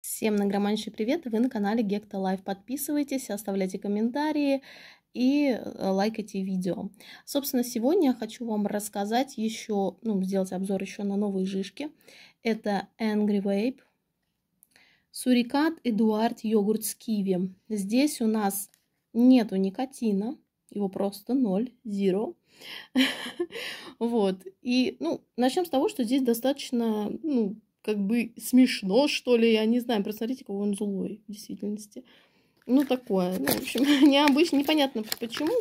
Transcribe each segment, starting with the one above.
Всем нагроманщи привет! Вы на канале GektaLife. Подписывайтесь, оставляйте комментарии и лайкайте видео. Собственно, сегодня я хочу вам рассказать еще, сделать обзор еще на новые жишки. Это Angry Vape, Сурикат Эдуард йогурт с киви. Здесь у нас нету никотина, его просто ноль, zero. Вот. И, начнем с того, что здесь достаточно, смешно, что ли, я не знаю. Посмотрите, какой он злой в действительности. Такое. В общем, необычно, непонятно почему,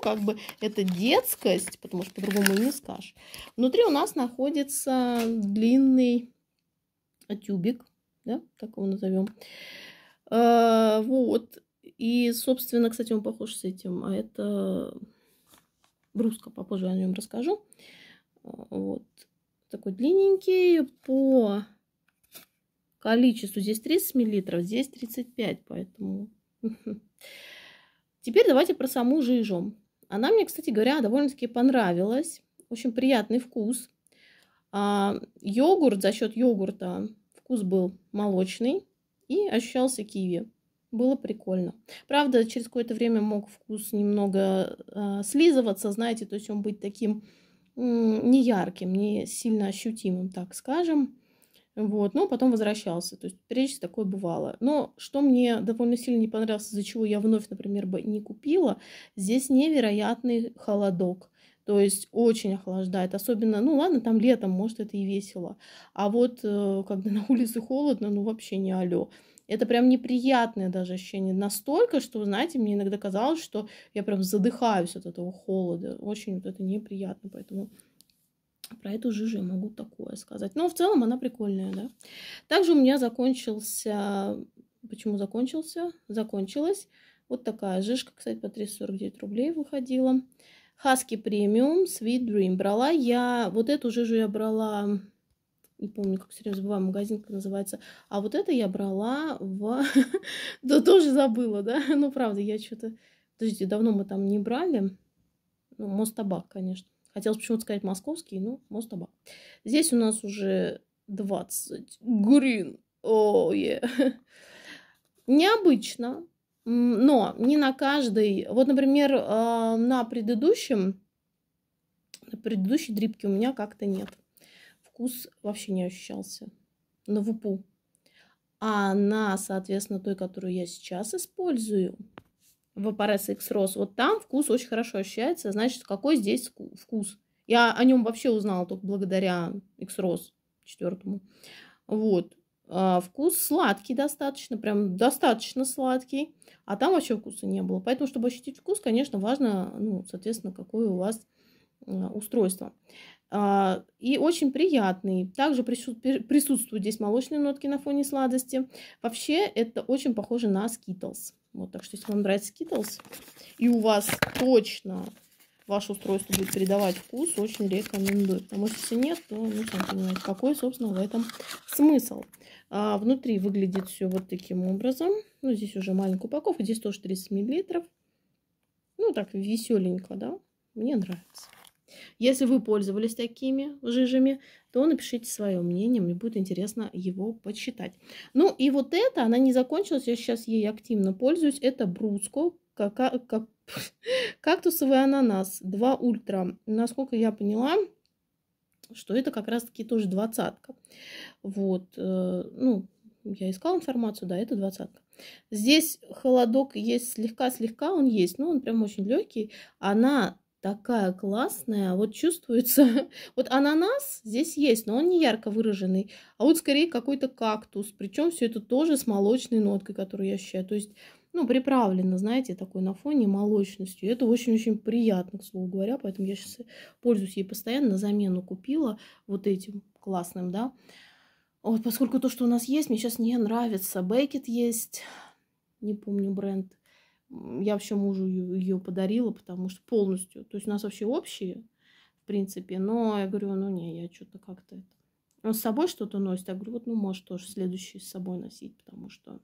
это детскость, потому что по-другому не скажешь. Внутри у нас находится длинный тюбик, да, так его назовем. Вот. И, собственно, кстати, он похож с этим, а это бруска, попозже о нем расскажу. Вот. Такой длинненький по количеству. Здесь 30 мл, здесь 35, поэтому... Теперь давайте про саму жижу. Она мне, кстати говоря, довольно-таки понравилась. Очень приятный вкус. Йогурт, за счет йогурта вкус был молочный и ощущался киви. Было прикольно. Правда, через какое-то время мог вкус немного слизываться, знаете, то есть он быть таким неярким, не сильно ощутимым, так скажем. Вот, но потом возвращался. То есть периодически такое бывало. Но что мне довольно сильно не понравилось, из-за чего я вновь, например, бы не купила, здесь невероятный холодок. То есть очень охлаждает. Особенно, ладно, там летом, может, это и весело. А вот когда на улице холодно, вообще не алё. Это прям неприятное даже ощущение. Настолько, что, знаете, мне иногда казалось, что я прям задыхаюсь от этого холода. Очень это неприятно, поэтому... Про эту жижу я могу такое сказать. Но в целом она прикольная, да. Также у меня закончился... Почему закончился? Закончилась вот такая жижка. Кстати, по 349 рублей выходила. Husky Premium Sweet Dream. Брала я... Вот эту жижу я брала... Не помню, как серьезно забываю, магазин как называется. А вот это я брала в... Да тоже забыла, да? Правда, я что-то... Подождите, давно мы там не брали. Мостабак, конечно. Хотелось почему-то сказать московский, но Мостабак. Здесь у нас уже 20 грин. Необычно, но не на каждой. Вот, например, на предыдущей дрипке у меня как-то нет. Вкус вообще не ощущался на вупу. А на, соответственно, той, которую я сейчас использую, Vaporesso XROS, вот там вкус очень хорошо ощущается. Значит, какой здесь вкус? Я о нем вообще узнала только благодаря XROS 4. Вот. Вкус сладкий достаточно, прям достаточно сладкий. А там вообще вкуса не было. Поэтому, чтобы ощутить вкус, конечно, важно, соответственно, какое у вас устройство. И очень приятный. Также присутствуют здесь молочные нотки на фоне сладости. Вообще, это очень похоже на Skittles. Вот, так что, если вам нравится Skittles, и у вас точно ваше устройство будет передавать вкус, очень рекомендую. Потому что если нет, то нужно понимать, какой, собственно, в этом смысл. Внутри выглядит все вот таким образом. Здесь уже маленькая упаковка, здесь тоже 30 мл. Так веселенько, да? Мне нравится. Если вы пользовались такими жижами, то напишите свое мнение, мне будет интересно его почитать. И вот это, она не закончилась, я сейчас ей активно пользуюсь. Это бруско, кактусовый ананас, 2 ультра. Насколько я поняла, что это как раз-таки тоже 20-ка. Вот, я искала информацию, да, это 20-ка. Здесь холодок есть слегка-слегка, он есть, но он прям очень легкий. Она... Такая классная, вот чувствуется, вот ананас здесь есть, но он не ярко выраженный, а вот скорее какой-то кактус, причем все это тоже с молочной ноткой, которую я ощущаю, то есть, приправлено, знаете, такой на фоне молочностью, это очень-очень приятно, к слову говоря, поэтому я сейчас пользуюсь ей постоянно, на замену купила вот этим классным, да, вот поскольку то, что у нас есть, мне сейчас не нравится, Бейкет есть, не помню бренд. Я вообще мужу ее подарила, потому что полностью. То есть у нас вообще общие, в принципе. Но я говорю, я что-то как-то... Он с собой что-то носит. Я говорю, может тоже следующий с собой носить, потому что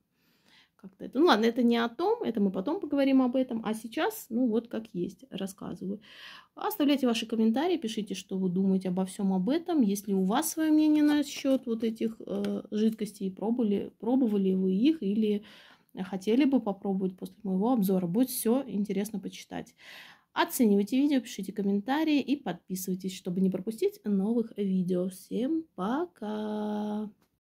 как-то это. Ну ладно, это не о том, это мы потом поговорим об этом. А сейчас, ну вот как есть, рассказываю. Оставляйте ваши комментарии, пишите, что вы думаете обо всем об этом. Если у вас свое мнение насчет вот этих жидкостей, пробовали вы их или хотели бы попробовать после моего обзора. Будет все интересно почитать. Оценивайте видео, пишите комментарии и подписывайтесь, чтобы не пропустить новых видео. Всем пока!